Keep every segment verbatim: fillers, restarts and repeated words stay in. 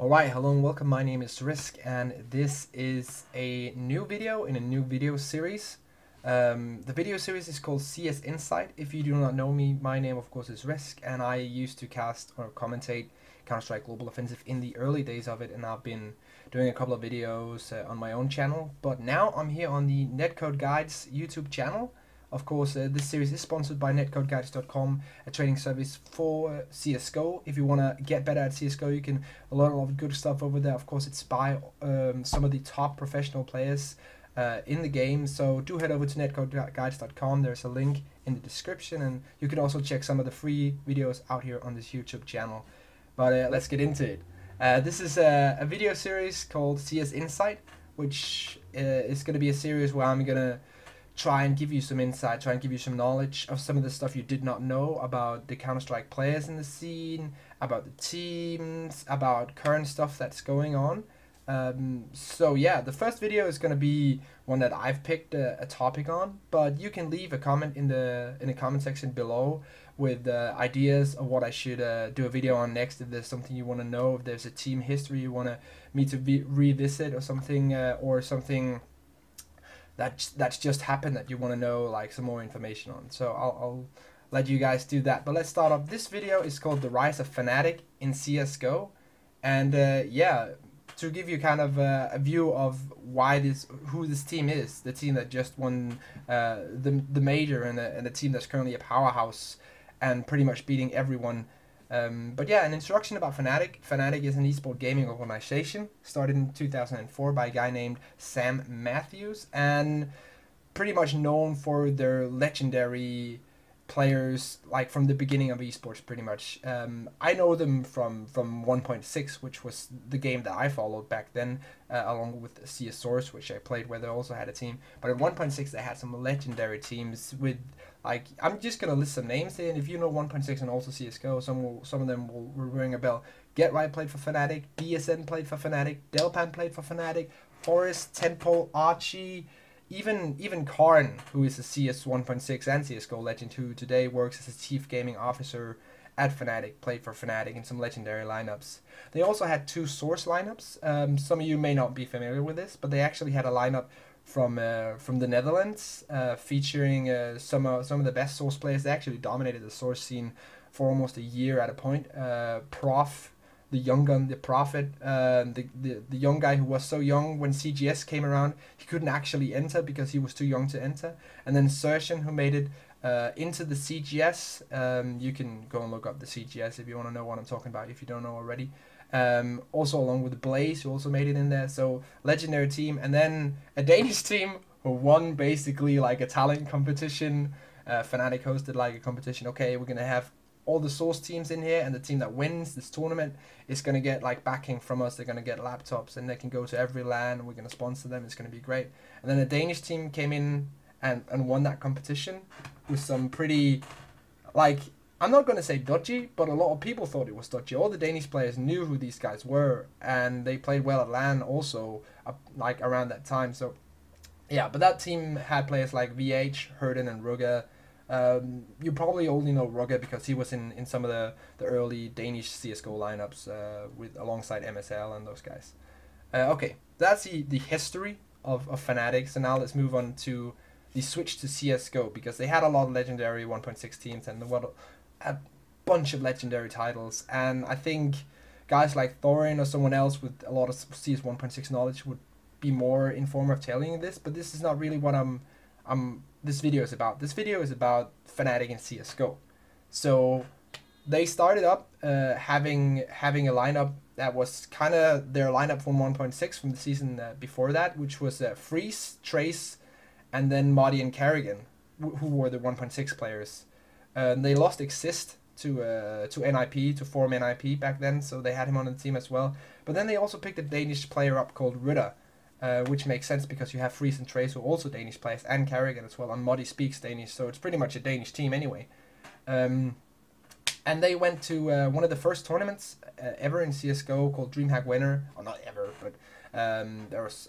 Alright, hello and welcome. My name is Risk and this is a new video in a new video series. Um, the video series is called C S Insight. If you do not know me, my name of course is Risk and I used to cast or commentate Counter-Strike Global Offensive in the early days of it, and I've been doing a couple of videos uh, on my own channel. But now I'm here on the Netcode Guides YouTube channel. Of course, uh, this series is sponsored by netcode guides dot com, a training service for uh, C S G O. If you want to get better at C S G O, you can learn a lot of good stuff over there. Of course, it's by um, some of the top professional players uh, in the game. So do head over to netcode guides dot com. There's a link in the description, and you can also check some of the free videos out here on this YouTube channel. But uh, let's get into it. Uh, this is a, a video series called C S Insight, which uh, is going to be a series where I'm going to try and give you some insight, try and give you some knowledge of some of the stuff you did not know about the Counter-Strike players in the scene, about the teams, about current stuff that's going on. Um, so yeah, the first video is going to be one that I've picked a, a topic on, but you can leave a comment in the in the comment section below with uh, ideas of what I should uh, do a video on next. If there's something you want to know, if there's a team history you want to me to be revisit or something, uh, or something That's, that's just happened that you want to know like some more information on. So I'll, I'll let you guys do that. But let's start off. This video is called The Rise of Fnatic in C S G O. And uh, yeah, to give you kind of uh, a view of why this, who this team is, the team that just won uh, the, the major and a, and a team that's currently a powerhouse and pretty much beating everyone. Um, but yeah, an introduction about Fnatic. Fnatic is an esport gaming organization started in two thousand four by a guy named Sam Matthews, and pretty much known for their legendary players like from the beginning of esports pretty much. Um, I know them from, from one point six, which was the game that I followed back then, uh, along with C S Source, which I played where they also had a team. But in one point six they had some legendary teams with, like, I'm just going to list some names there, and if you know one point six and also C S G O, some will, some of them will, will ring a bell. GetRight played for Fnatic, D S N played for Fnatic, Delpan played for Fnatic, Forest, Temple, Archie, Even even Karn, who is a C S one point six and C S G O legend, who today works as a chief gaming officer at Fnatic, played for Fnatic in some legendary lineups. They also had two Source lineups. Um, some of you may not be familiar with this, but they actually had a lineup from uh, from the Netherlands, uh, featuring uh, some uh, some of the best Source players. They actually dominated the Source scene for almost a year at a point. Uh, Prof, the young gun, the prophet, uh, the, the the young guy who was so young when C G S came around, he couldn't actually enter because he was too young to enter. And then Sertion, who made it uh, into the C G S. Um, you can go and look up the C G S if you want to know what I'm talking about, if you don't know already. Um, also along with Blaze, who also made it in there. So legendary team. And then a Danish team who won basically like a talent competition. Uh, Fnatic hosted like a competition. Okay, we're going to have all the Source teams in here, and the team that wins this tournament is going to get like backing from us. They're going to get laptops and they can go to every LAN. We're going to sponsor them. It's going to be great. And then the Danish team came in and, and won that competition with some pretty, like, I'm not going to say dodgy, but a lot of people thought it was dodgy. All the Danish players knew who these guys were, and they played well at LAN also, uh, like around that time. So yeah, but that team had players like V H, Herden and Ruger. Um, you probably only know Ruger because he was in, in some of the, the early Danish C S G O lineups uh, with alongside M S L and those guys. Uh, okay, that's the, the history of, of Fnatic. So now let's move on to the switch to C S G O, because they had a lot of legendary one point six teams and a bunch of legendary titles. And I think guys like Thorin or someone else with a lot of C S one point six knowledge would be more informed of telling you this, but this is not really what I'm... I'm this video is about. This video is about Fnatic and C S G O. So they started up uh, having having a lineup that was kind of their lineup from one point six from the season uh, before that, which was uh, Freeze, Trace, and then Moddii and Kerrigan, wh who were the one point six players. Uh, and they lost Exist to uh, to N I P, to form N I P back then, so they had him on the team as well. But then they also picked a Danish player up called Ritter. Uh, which makes sense because you have Freeze and Trace, who are also Danish players, and Kerrigan as well, and Moddii speaks Danish, so it's pretty much a Danish team anyway. Um, and they went to uh, one of the first tournaments uh, ever in C S G O called DreamHack Winter. Or not ever, but um, there was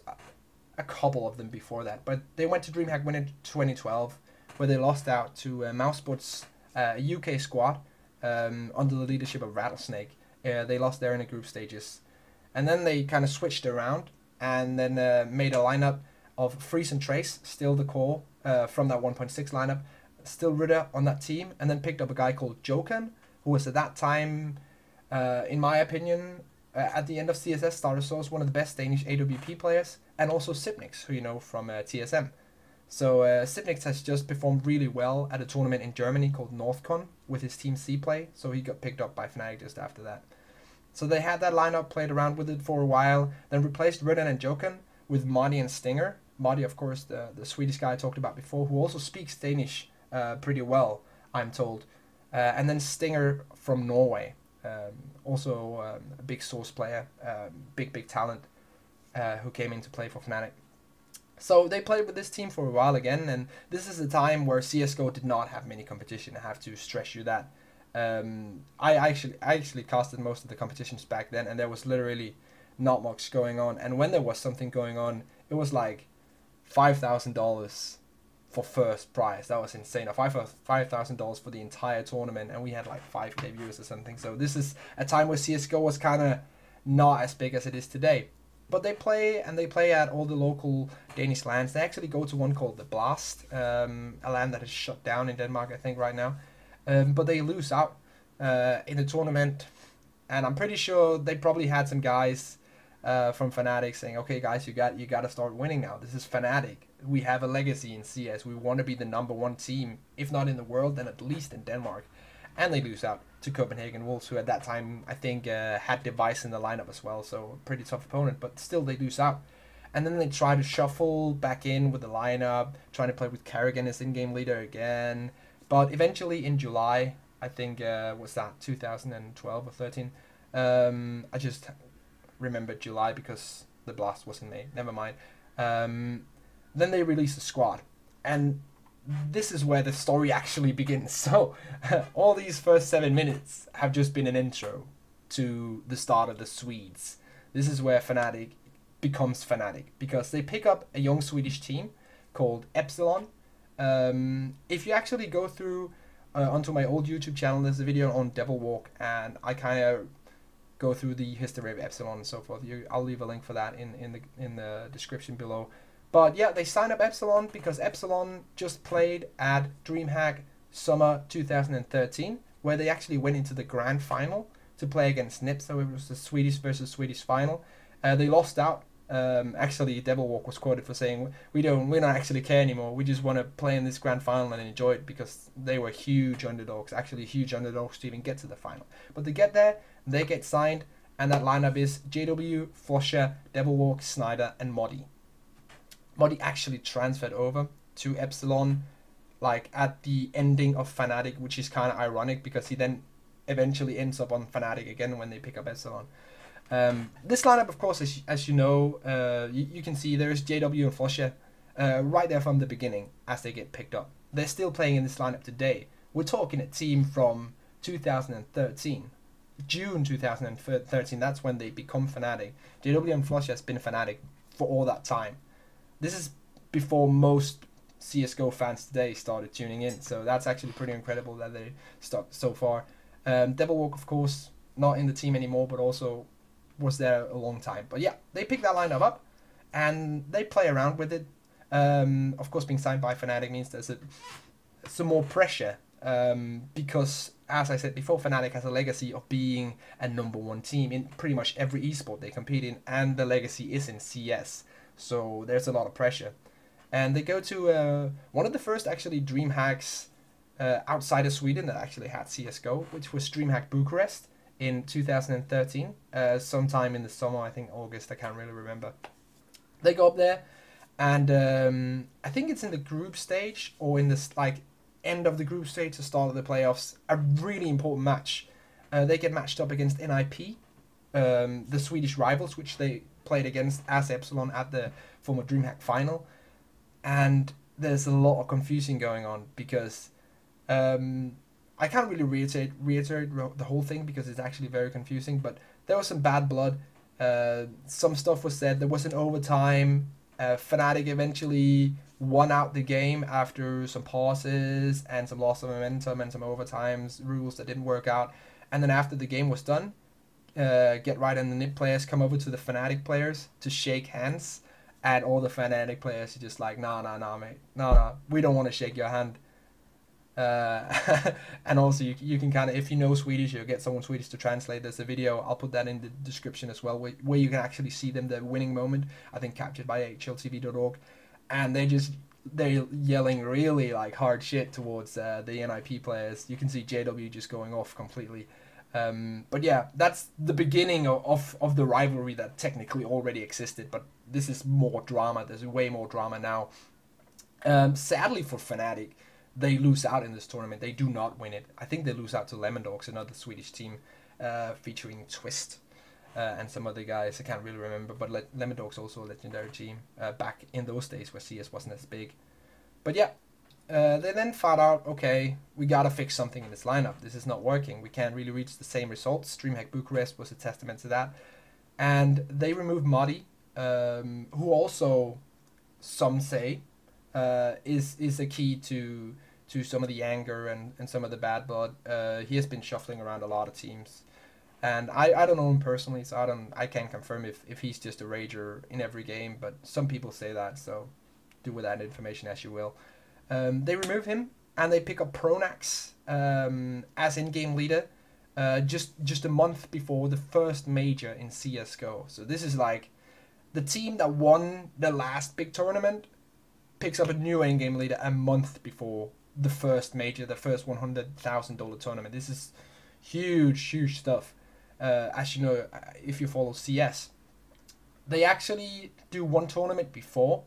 a couple of them before that. But they went to DreamHack Winter twenty twelve, where they lost out to uh, Mousesports' uh, U K squad um, under the leadership of Rattlesnake. Uh, they lost there in the group stages. And then they kind of switched around and then uh, made a lineup of Freeze and Trace, still the core uh, from that one point six lineup, still Ritter on that team, and then picked up a guy called Jokan, who was at that time, uh, in my opinion, uh, at the end of C S S Starter Source, one of the best Danish A W P players, and also Sipnix, who you know from uh, T S M. So uh, Sipnix has just performed really well at a tournament in Germany called Northcon with his Team C play, so he got picked up by Fnatic just after that. So they had that lineup, played around with it for a while, then replaced Ritter and Jokan with Marty and Stinger. Marty, of course, the, the Swedish guy I talked about before, who also speaks Danish uh, pretty well, I'm told. Uh, and then Stinger from Norway, um, also um, a big source player, uh, big, big talent, uh, who came in to play for Fnatic. So they played with this team for a while again, and this is the time where C S G O did not have many competition. I have to stress you that. Um, I actually I actually casted most of the competitions back then, and there was literally not much going on. And when there was something going on, it was like five thousand dollars for first prize. That was insane. Or five thousand dollars for the entire tournament, and we had like five K viewers or something. So this is a time where C S G O was kind of not as big as it is today. But they play, and they play at all the local Danish lands. They actually go to one called The Blast, um, a land that is shut down in Denmark, I think, right now. Um, but they lose out uh, in the tournament, and I'm pretty sure they probably had some guys uh, from Fnatic saying, "Okay, guys, you got you got to start winning now. This is Fnatic. We have a legacy in C S. We want to be the number one team, if not in the world, then at least in Denmark." And they lose out to Copenhagen Wolves, who at that time I think uh, had Device in the lineup as well, so a pretty tough opponent. But still, they lose out. And then they try to shuffle back in with the lineup, trying to play with Kerrigan as in-game leader again. But eventually in July, I think, uh, what's that, two thousand twelve or thirteen? Um, I just remembered July because The Blast was in May. Never mind. Um, then they released a squad. And this is where the story actually begins. So all these first seven minutes have just been an intro to the start of the Swedes. This is where Fnatic becomes Fnatic, because they pick up a young Swedish team called Epsilon. Um, if you actually go through uh, onto my old YouTube channel, there's a video on Devilwalk, and I kind of go through the history of Epsilon and so forth. You, I'll leave a link for that in, in, the, in the description below. But yeah, they sign up Epsilon because Epsilon just played at DreamHack Summer two thousand thirteen, where they actually went into the grand final to play against N I P, so it was the Swedish versus Swedish final. Uh, they lost out. Um, actually, Devilwalk was quoted for saying, "We don't, we don't actually care anymore. We just want to play in this grand final and enjoy it," because they were huge underdogs. Actually, huge underdogs to even get to the final. But they get there, they get signed, and that lineup is J W, Fosher, Devilwalk, Schneider, and Moddii. Moddii actually transferred over to Epsilon, like at the ending of Fnatic, which is kind of ironic because he then eventually ends up on Fnatic again when they pick up Epsilon. Um, this lineup, of course, as, as you know, uh, you, you can see there is J W and Fosher uh, right there from the beginning as they get picked up. They're still playing in this lineup today. We're talking a team from two thousand thirteen, June two thousand thirteen. That's when they become Fnatic. J W and Fosher has been Fnatic for all that time. This is before most C S G O fans today started tuning in, so that's actually pretty incredible that they stuck so far. Um, Devilwalk, of course, not in the team anymore, but also was there a long time. But yeah, they pick that lineup up and they play around with it. Um, of course, being signed by Fnatic means there's a, some more pressure, um, because, as I said before, Fnatic has a legacy of being a number one team in pretty much every esport they compete in, and the legacy is in C S, so there's a lot of pressure. And they go to uh, one of the first, actually, DreamHacks uh, outside of Sweden that actually had C S G O, which was DreamHack Bucharest, in two thousand thirteen, uh, sometime in the summer, I think August, I can't really remember. They go up there, and um, I think it's in the group stage, or in this like end of the group stage to start of the playoffs, a really important match. Uh, they get matched up against N I P, um, the Swedish rivals, which they played against as Epsilon at the former DreamHack final. And there's a lot of confusion going on, because Um, I can't really reiterate, reiterate the whole thing because it's actually very confusing, but there was some bad blood. Uh, some stuff was said. There was an overtime. Uh, Fnatic eventually won out the game after some passes and some loss of momentum and some overtimes, rules that didn't work out. And then after the game was done, uh, GetRight and the N I P players come over to the Fnatic players to shake hands, and all the Fnatic players are just like, nah, nah, nah, mate, nah, nah, we don't want to shake your hand. Uh, and also you, you can kind of, if you know Swedish, you'll get someone Swedish to translate. There's a video, I'll put that in the description as well, where, where you can actually see them, the winning moment, I think captured by H L T V dot org, and they just, they're yelling really like hard shit towards uh, the N I P players. You can see J W just going off completely. Um, but yeah, that's the beginning of, of, of the rivalry that technically already existed, but this is more drama. There's way more drama now. Um, sadly for Fnatic, they lose out in this tournament. They do not win it. I think they lose out to Lemondogs, another Swedish team uh, featuring Twist uh, and some other guys. I can't really remember, but Le Lemondogs also a legendary team uh, back in those days where C S wasn't as big. But yeah, uh, they then found out, okay, we got to fix something in this lineup. This is not working. We can't really reach the same results. DreamHack Bucharest was a testament to that. And they removed Moddii, um, who also, some say, Uh, is is a key to to some of the anger and, and some of the bad blood. Uh, he has been shuffling around a lot of teams, and I, I don't know him personally, so I don't I can't confirm if, if he's just a rager in every game. But some people say that, so do with that information as you will. Um, they remove him and they pick up Pronax um, as in-game leader, uh, just just a month before the first major in C S G O. So this is like the team that won the last big tournament picks up a new endgame leader a month before the first major, the first one hundred thousand dollar tournament. This is huge, huge stuff. Uh, as you know, if you follow C S, they actually do one tournament before.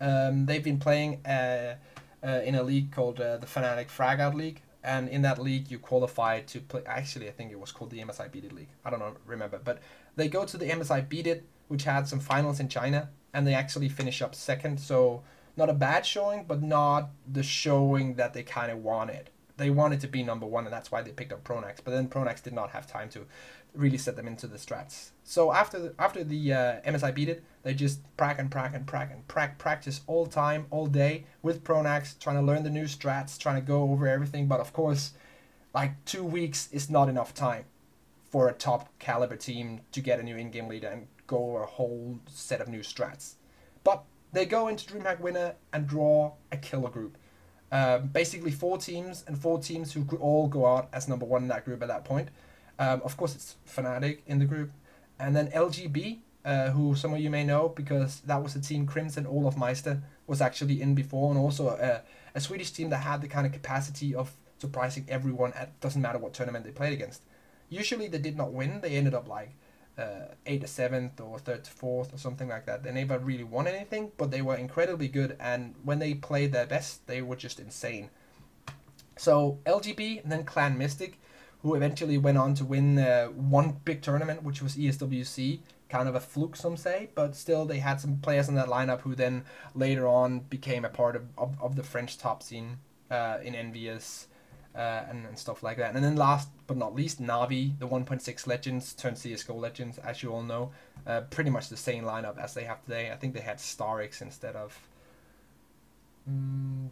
Um, they've been playing uh, uh, in a league called uh, the Fnatic Frag Out League, and in that league you qualify to play. Actually, I think it was called the M S I Beat It League. I don't know, remember, but they go to the M S I Beat It, which had some finals in China, and they actually finish up second. So not a bad showing, but not the showing that they kind of wanted. They wanted to be number one, and that's why they picked up Pronax. But then Pronax did not have time to really set them into the strats. So after the, after the uh, M S I Beat It, they just prac and prac and prac and prac practice all time, all day with Pronax, trying to learn the new strats, trying to go over everything. But of course, like two weeks is not enough time for a top caliber team to get a new in-game leader and go over a whole set of new strats. But they go into DreamHack Winter and draw a killer group. Um, basically four teams, and four teams who could all go out as number one in that group at that point. Um, of course, it's Fnatic in the group. And then L G B, uh, who some of you may know, because that was the team KRIMZ and Olaf Meister was actually in before, and also a, a Swedish team that had the kind of capacity of surprising everyone at doesn't matter what tournament they played against. Usually they did not win. They ended up like Uh, eight to seventh or third to fourth or something like that. They never really won anything, but they were incredibly good, and when they played their best, they were just insane. So L G B and then Clan-Mystik, who eventually went on to win uh, one big tournament, which was E S W C, kind of a fluke some say, but still they had some players in that lineup who then later on became a part of, of, of the French top scene uh, in Envious. Uh, and, and stuff like that. And then last but not least, Navi, the one point six legends turned C S G O legends, as you all know. Uh, pretty much the same lineup as they have today. I think they had Starix instead of um,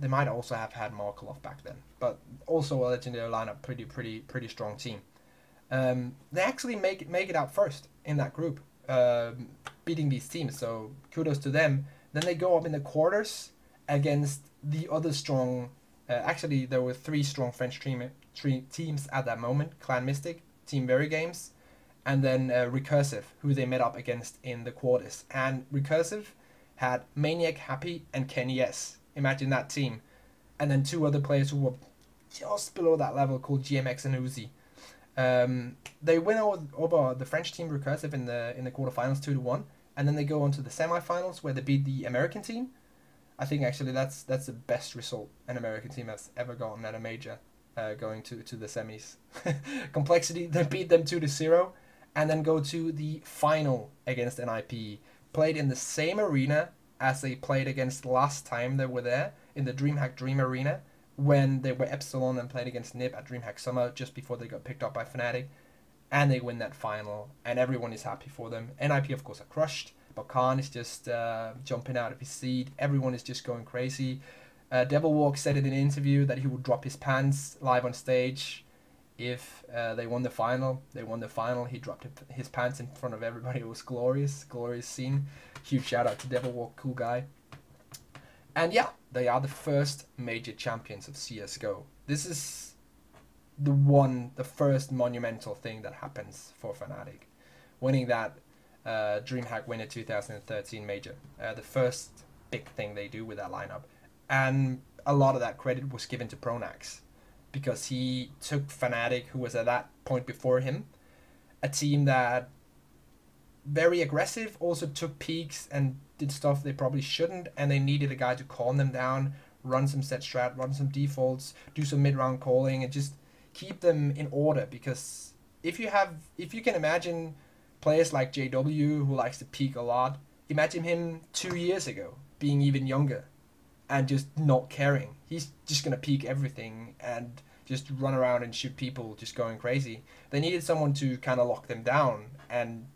they might also have had Markolov back then, but also a legendary lineup. Pretty pretty pretty strong team. Um, they actually make it make it out first in that group, uh, beating these teams, so kudos to them. Then they go up in the quarters against the other strong. Uh, actually, there were three strong French team, three teams at that moment. Clan-Mystik, Team Very Games, and then uh, Recursive, who they met up against in the quarters. And Recursive had Maniac, Happy, and Kenny S. Imagine that team. And then two other players who were just below that level called G M X and Uzi. Um, they win over the French team Recursive in the in the quarterfinals two to one. And then they go on to the semifinals where they beat the American team. I think actually that's that's the best result an American team has ever gotten at a major, uh, going to, to the semis. Complexity, they beat them two to zero, and then go to the final against N I P. Played in the same arena as they played against last time they were there, in the DreamHack Dream Arena, when they were Epsilon and played against N I P at DreamHack Summer just before they got picked up by Fnatic. And they win that final, and everyone is happy for them. N I P, of course, are crushed. But Khan is just uh, jumping out of his seat. Everyone is just going crazy. Uh, Devilwalk said in an interview that he would drop his pants live on stage if uh, they won the final. They won the final. He dropped his pants in front of everybody. It was glorious, glorious scene. Huge shout out to Devilwalk, cool guy. And yeah, they are the first major champions of C S G O. This is the one, the first monumental thing that happens for Fnatic, winning that uh, DreamHack Winter two thousand thirteen major. Uh, the first big thing they do with that lineup, and a lot of that credit was given to Pronax, because he took Fnatic, who was at that point before him, a team that very aggressive, also took peaks and did stuff they probably shouldn't, and they needed a guy to calm them down, run some set strat, run some defaults, do some mid-round calling, and just keep them in order. Because if you have, if you can imagine players like J W, who likes to peak a lot, imagine him two years ago, being even younger, and just not caring. He's just gonna peak everything and just run around and shoot people, just going crazy. They needed someone to kind of lock them down and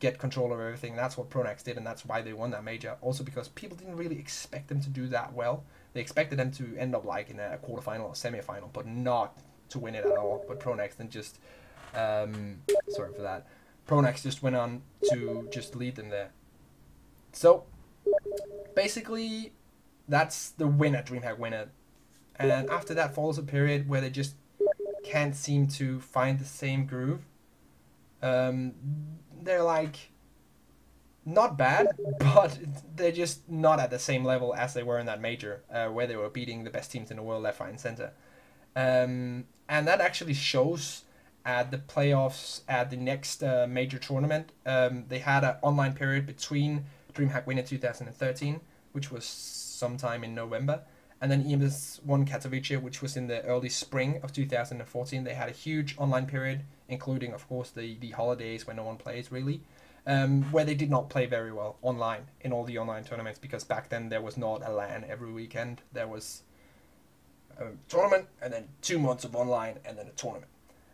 get control of everything. That's what Pronax did, and that's why they won that major. Also because people didn't really expect them to do that well. They expected them to end up like in a quarterfinal or semi-final, but not to win it at all. But Pronax then just, um, sorry for that. Pronax just went on to just lead them there. So basically, that's the winner, DreamHack winner. And after that follows a period where they just can't seem to find the same groove. Um, they're like, not bad, but they're just not at the same level as they were in that major, uh, where they were beating the best teams in the world left, right, and center. Um, and that actually shows at the playoffs at the next uh, major tournament. Um, they had an online period between DreamHack Winter two thousand thirteen, which was sometime in November, and then E M S won Katowice, which was in the early spring of two thousand fourteen. They had a huge online period, including, of course, the, the holidays when no one plays, really, um, where they did not play very well online in all the online tournaments, because back then there was not a LAN every weekend. There was a tournament, and then two months of online, and then a tournament.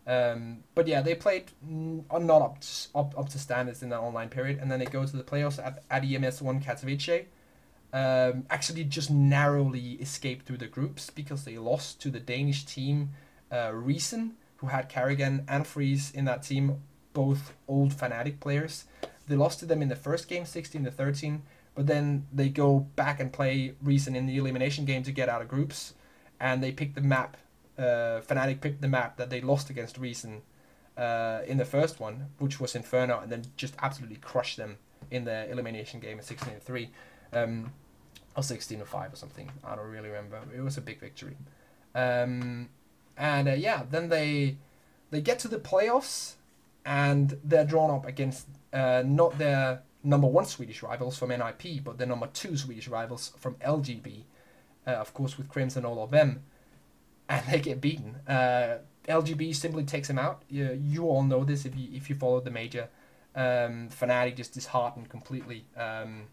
Um, but yeah, they played not up to, up, up to standards in that online period, and then they go to the playoffs at, at E M S won Katowice. Um, actually just narrowly escaped through the groups because they lost to the Danish team uh, Reason, who had Kerrigan and Freeze in that team, both old Fnatic players. They lost to them in the first game, sixteen to thirteen, but then they go back and play Reason in the elimination game to get out of groups, and they picked the map, uh, Fnatic picked the map that they lost against Reason uh, in the first one, which was Inferno, and then just absolutely crushed them in the elimination game at sixteen to three. Um, or sixteen to five or something, I don't really remember. It was a big victory. Um, and uh, yeah, then they they get to the playoffs, and they're drawn up against uh, not their number one Swedish rivals from N I P, but their number two Swedish rivals from L G B, uh, of course with KRIMZ and all of them, and they get beaten. Uh, L G B simply takes them out. You, you all know this if you, if you followed the major. Um, Fnatic just disheartened completely. Um,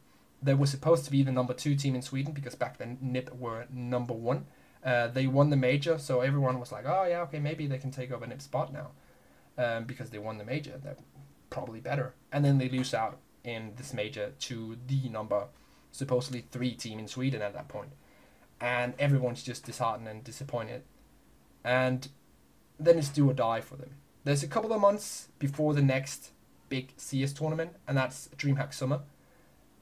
They were supposed to be the number two team in Sweden, because back then N I P were number one. Uh, they won the major, so everyone was like, oh yeah, okay, maybe they can take over N I P's spot now. Um, because they won the major, they're probably better. And then they lose out in this major to the number, supposedly three team in Sweden at that point. And everyone's just disheartened and disappointed. And then it's do or die for them. There's a couple of months before the next big C S tournament, and that's DreamHack Summer.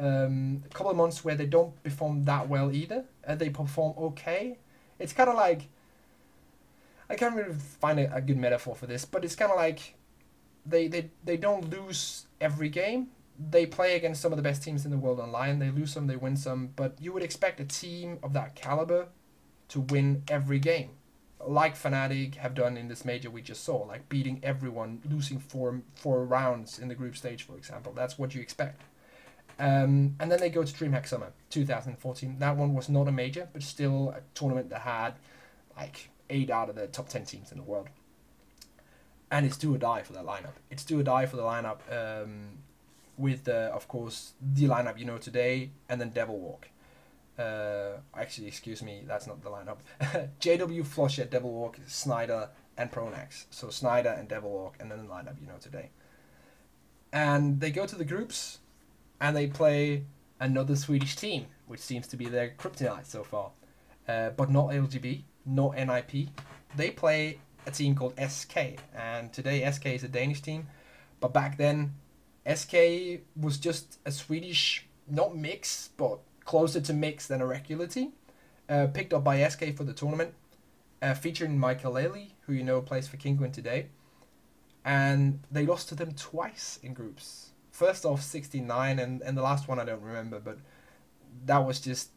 Um, a couple of months where they don't perform that well either. Uh, they perform okay. It's kind of like, I can't really find a, a good metaphor for this, but it's kind of like they, they, they don't lose every game. They play against some of the best teams in the world online. They lose some, they win some, but you would expect a team of that caliber to win every game, like Fnatic have done in this major we just saw, like beating everyone, losing four, four rounds in the group stage, for example. That's what you expect. Um, and then they go to DreamHack Summer two thousand fourteen. That one was not a major, but still a tournament that had like eight out of the top ten teams in the world. And it's do or die for that lineup. It's do or die for the lineup um, with, uh, of course, the lineup you know today, and then Devilwalk. Uh, actually, excuse me, that's not the lineup. J W, Fosher, Devilwalk, Schneider, and Pronax. So Schneider and Devilwalk, and then the lineup you know today. And they go to the groups. And they play another Swedish team, which seems to be their kryptonite so far. Uh, but not L G B, not N I P. They play a team called S K, and today S K is a Danish team, but back then S K was just a Swedish, not mix, but closer to mix than a regular team, uh, picked up by S K for the tournament, uh, featuring Michael Ailey, who you know plays for Kingwin today, and they lost to them twice in groups. First off sixty-nine, and, and the last one I don't remember, but that was just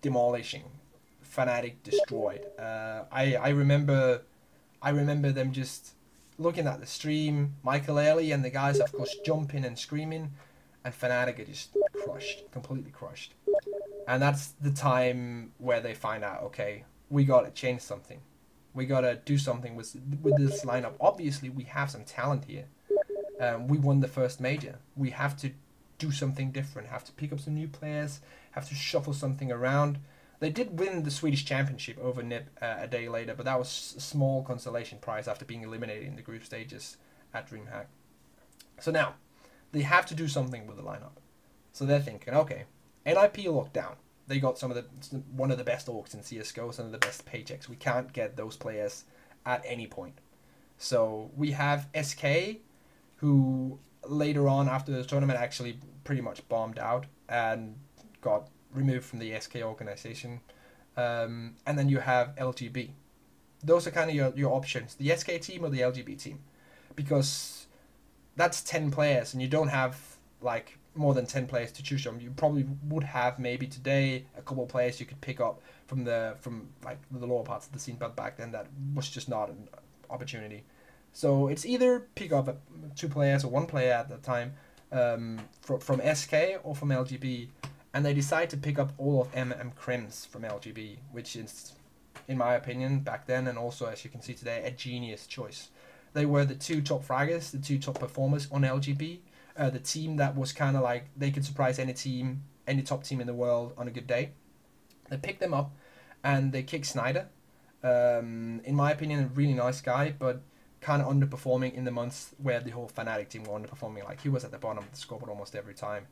demolishing. Fnatic destroyed. Uh, I, I remember I remember them just looking at the stream, Michael Ailey and the guys of course jumping and screaming, and Fnatic are just crushed, completely crushed. And that's the time where they find out, okay, we gotta change something. We gotta do something with, with this lineup. Obviously we have some talent here. Um, we won the first major. We have to do something different, have to pick up some new players, have to shuffle something around. They did win the Swedish Championship over N I P uh, a day later, but that was a small consolation prize after being eliminated in the group stages at DreamHack. So now, they have to do something with the lineup. So they're thinking, okay, N I P lockdown. They got some of the one of the best orcs in C S G O, some of the best paychecks. We can't get those players at any point. So we have S K, who later on after the tournament actually pretty much bombed out and got removed from the S K organization, um, and then you have L G B. Those are kind of your, your options, the S K team or the L G B team, because that's ten players and you don't have like more than ten players to choose from. You probably would have maybe today a couple of players you could pick up from the from like the lower parts of the scene, but back then that was just not an opportunity. So it's either pick up two players or one player at the time um, from, from S K or from L G B. And they decide to pick up all of M and K R I M Z from L G B, which is, in my opinion, back then and also as you can see today, a genius choice. They were the two top fraggers, the two top performers on L G B, uh, the team that was kind of like, they could surprise any team, any top team in the world on a good day. They picked them up and they kicked Schneider. Um, in my opinion, a really nice guy, but kind of underperforming in the months where the whole Fnatic team were underperforming. Like he was at the bottom of the scoreboard almost every time.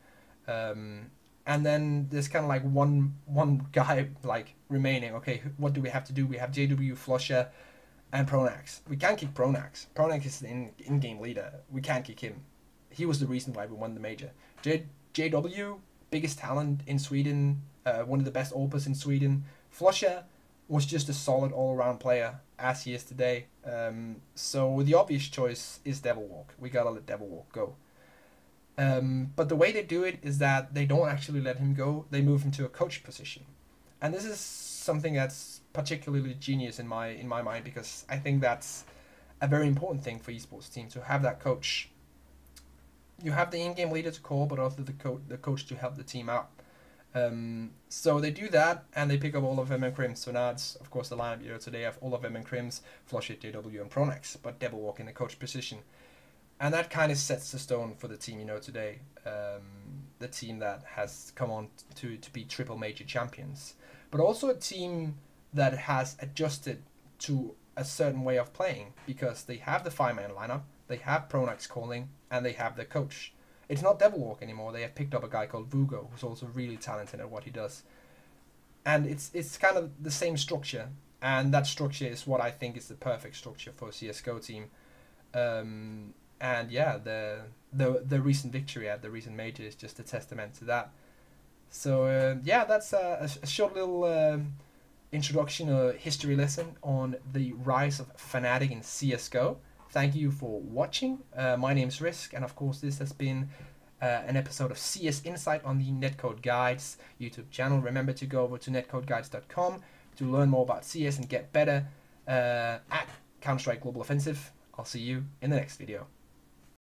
Um, And then there's kind of like one one guy like remaining. Okay, what do we have to do? We have J W, Fosher, and Pronax. We can't kick Pronax. Pronax is the in, in-game leader. We can't kick him. He was the reason why we won the major. J, JW, biggest talent in Sweden, uh, one of the best AWPers in Sweden. Fosher was just a solid all-around player, as he is today. Um, so the obvious choice is Devilwalk. We gotta let Devilwalk go. Um, but the way they do it is that they don't actually let him go. They move him to a coach position, and this is something that's particularly genius in my in my mind, because I think that's a very important thing for esports team to have that coach. You have the in-game leader to call, but also the coach the coach to help the team out. Um, so they do that, and they pick up all of them and K R I M Z. So now it's of course the lineup you know today of all of them and K R I M Z, Flusher, J W, and Pronax, but Devilwalk in the coach position. And that kind of sets the stone for the team, you know, today. Um, the team that has come on to, to be triple major champions. But also a team that has adjusted to a certain way of playing, because they have the five-man lineup, they have Pronax calling, and they have their coach. It's not Devilwalk anymore. They have picked up a guy called Ruger, who's also really talented at what he does. And it's, it's kind of the same structure. And that structure is what I think is the perfect structure for a C S G O team. Um... And yeah, the the the recent victory at the recent major is just a testament to that. So uh, yeah, that's a, a short little um, introduction or history lesson on the rise of Fnatic in C S G O. Thank you for watching. Uh, my name's Risk, and of course this has been uh, an episode of C S Insight on the Netcode Guides YouTube channel. Remember to go over to netcode guides dot com to learn more about C S and get better uh, at Counter-Strike Global Offensive. I'll see you in the next video.